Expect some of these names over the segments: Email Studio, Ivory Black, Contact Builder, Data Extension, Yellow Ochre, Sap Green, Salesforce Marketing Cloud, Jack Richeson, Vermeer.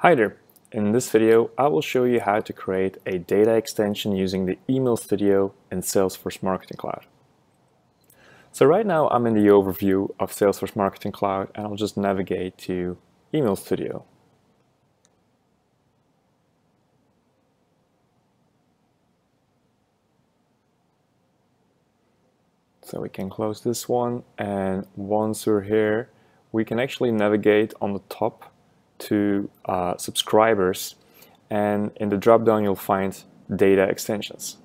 Hi there! In this video, I will show you how to create a data extension using the Email Studio and Salesforce Marketing Cloud. So right now I'm in the overview of Salesforce Marketing Cloud and I'll just navigate to Email Studio. So we can close this one, and once we're here, we can actually navigate on the top to subscribers, and in the drop down you'll find data extensions.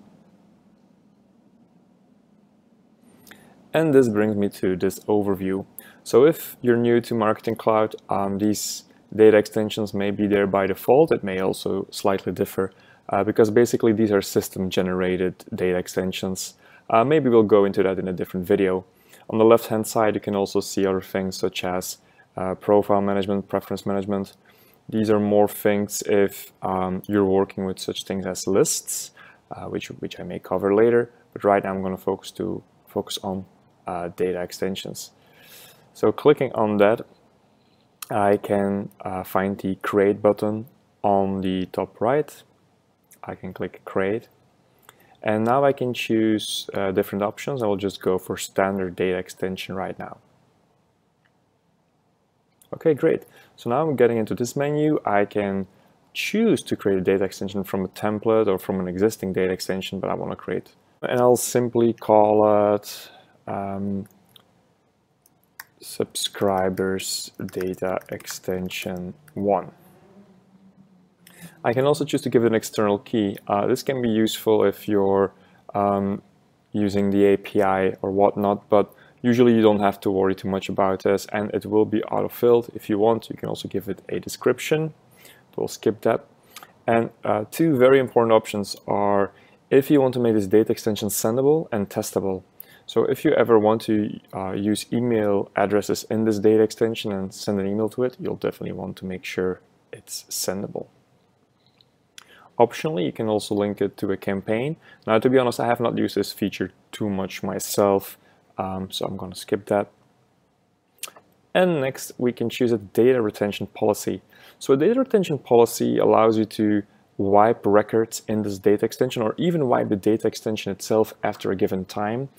And this brings me to this overview. So if you're new to Marketing Cloud, these data extensions may be there by default. It may also slightly differ because basically these are system generated data extensions. Maybe we'll go into that in a different video. On the left hand side you can also see other things such as profile management, preference management. These are more things if you're working with such things as lists, which I may cover later, but right now I'm going to focus on data extensions. So clicking on that, I can find the create button on the top right. I can click create, and now I can choose different options. I will just go for standard data extension right now. Okay, great. So now I'm getting into this menu. I can choose to create a data extension from a template or from an existing data extension, but I want to create. And I'll simply call it subscribers data extension 1. I can also choose to give it an external key. This can be useful if you're using the API or whatnot, but usually you don't have to worry too much about this, and it will be auto-filled. If you want, you can also give it a description. We'll skip that. And two very important options are if you want to make this data extension sendable and testable. So if you ever want to use email addresses in this data extension and send an email to it, you'll definitely want to make sure it's sendable. Optionally, you can also link it to a campaign. Now, to be honest, I have not used this feature too much myself. So I'm going to skip that. And next we can choose a data retention policy. So a data retention policy allows you to wipe records in this data extension, or even wipe the data extension itself after a given time.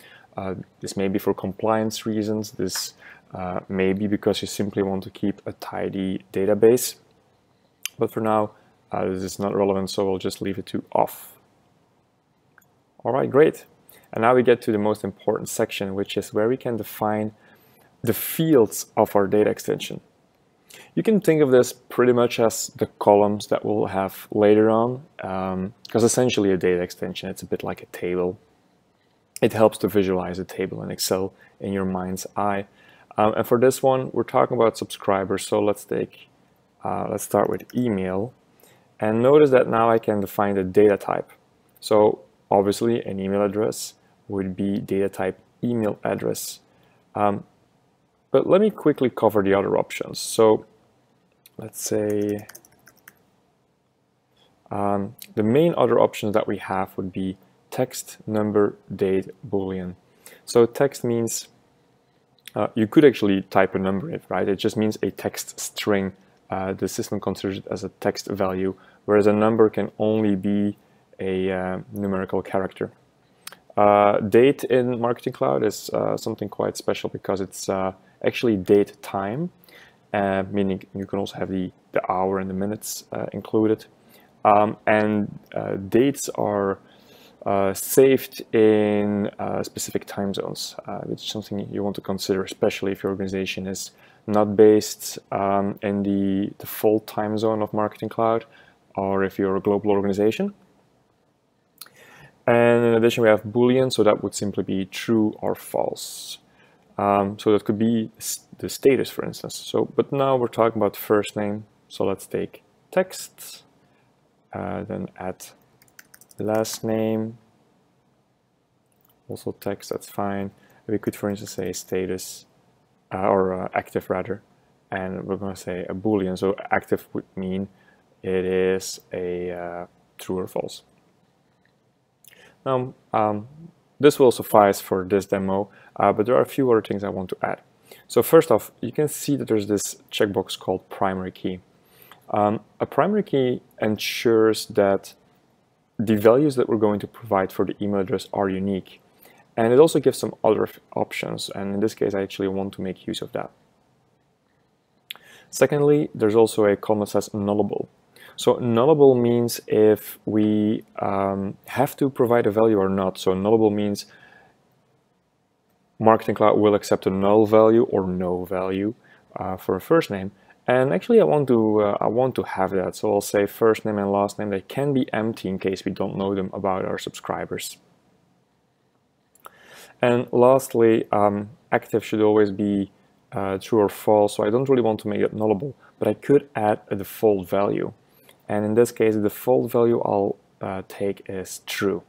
This may be for compliance reasons. This may be because you simply want to keep a tidy database. But for now, this is not relevant, so we'll just leave it to off. All right, great. And now we get to the most important section, which is where we can define the fields of our data extension. You can think of this pretty much as the columns that we'll have later on, because essentially a data extension, it's a bit like a table. It helps to visualize a table in Excel in your mind's eye. And for this one, we're talking about subscribers. So let's start with email. And notice that now I can define the data type. So obviously an email address would be data type email address. But let me quickly cover the other options. So let's say the main other options that we have would be text, number, date, Boolean. So text means you could actually type a number in, right? It just means a text string. The system considers it as a text value, whereas a number can only be a numerical character. Date in Marketing Cloud is something quite special because it's actually date time, meaning you can also have the hour and the minutes included. And dates are saved in specific time zones, which is something you want to consider, especially if your organization is not based in the full time zone of Marketing Cloud, or if you're a global organization. And in addition, we have Boolean, so that would simply be true or false. So that could be the status, for instance. So, but now we're talking about first name. So let's take text, then add last name. Also text, that's fine. We could, for instance, say status or active rather. And we're going to say a Boolean. So active would mean it is a true or false. Now, this will suffice for this demo, but there are a few other things I want to add. So first off, you can see that there's this checkbox called primary key. A primary key ensures that the values that we're going to provide for the email address are unique. And it also gives some other options. And in this case, I actually want to make use of that. Secondly, there's also a column that says nullable. So nullable means if we have to provide a value or not. So nullable means Marketing Cloud will accept a null value or no value for a first name. And actually, I want to have that. So I'll say first name and last name. They can be empty in case we don't know them about our subscribers. And lastly, active should always be true or false, so I don't really want to make it nullable, but I could add a default value. And in this case, the default value I'll take is true,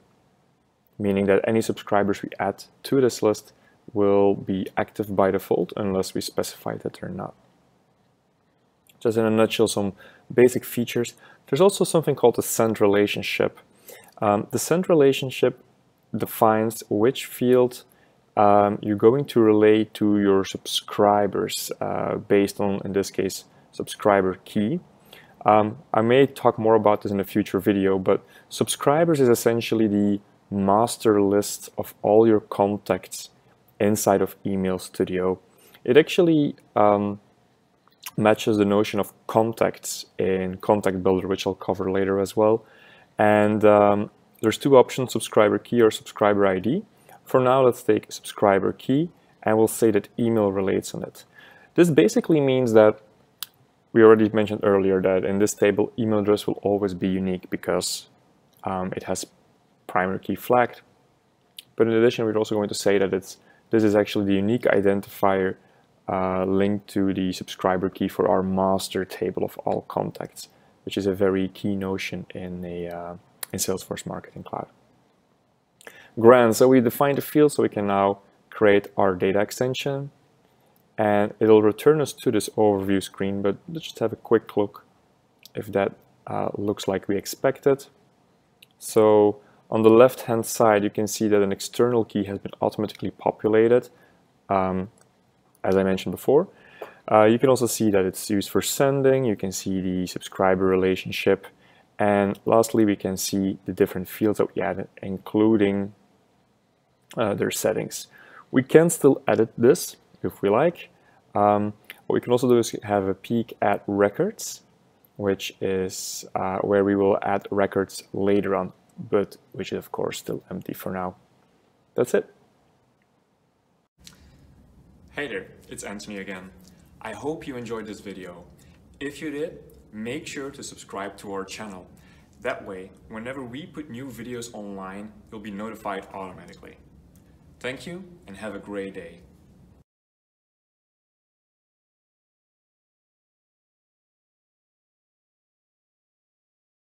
meaning that any subscribers we add to this list will be active by default unless we specify that they're not. Just in a nutshell, some basic features. There's also something called the send relationship. The send relationship defines which field you're going to relate to your subscribers based on, in this case, subscriber key. I may talk more about this in a future video, but subscribers is essentially the master list of all your contacts inside of Email Studio. It actually matches the notion of contacts in Contact Builder, which I'll cover later as well. And there's two options, subscriber key or subscriber ID. For now, let's take subscriber key, and we'll say that email relates on it. This basically means that we already mentioned earlier that in this table, email address will always be unique because it has primary key flagged. But in addition, we're also going to say that this is actually the unique identifier linked to the subscriber key for our master table of all contacts, which is a very key notion in Salesforce Marketing Cloud. Grand, so we defined the field, so we can now create our data extension, and it'll return us to this overview screen, but let's just have a quick look if that looks like we expected. So on the left hand side, you can see that an external key has been automatically populated, as I mentioned before. You can also see that it's used for sending, you can see the subscriber relationship, and lastly we can see the different fields that we added, including their settings. We can still edit this if we like. What we can also do is have a peek at records, which is where we will add records later on, but which is of course still empty for now. That's it. Hey there, it's Anthony again. I hope you enjoyed this video. If you did, make sure to subscribe to our channel. That way, whenever we put new videos online, you'll be notified automatically. Thank you and have a great day.